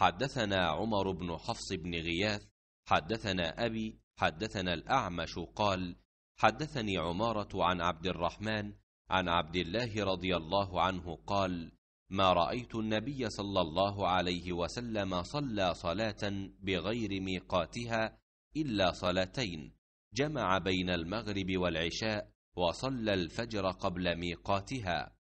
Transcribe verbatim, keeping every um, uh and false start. حدثنا عمر بن حفص بن غياث حدثنا أبي حدثنا الأعمش قال حدثني عمارة عن عبد الرحمن عن عبد الله رضي الله عنه قال ما رأيت النبي صلى الله عليه وسلم صلى صلاة بغير ميقاتها إلا صلاتين جمع بين المغرب والعشاء وصلى الفجر قبل ميقاتها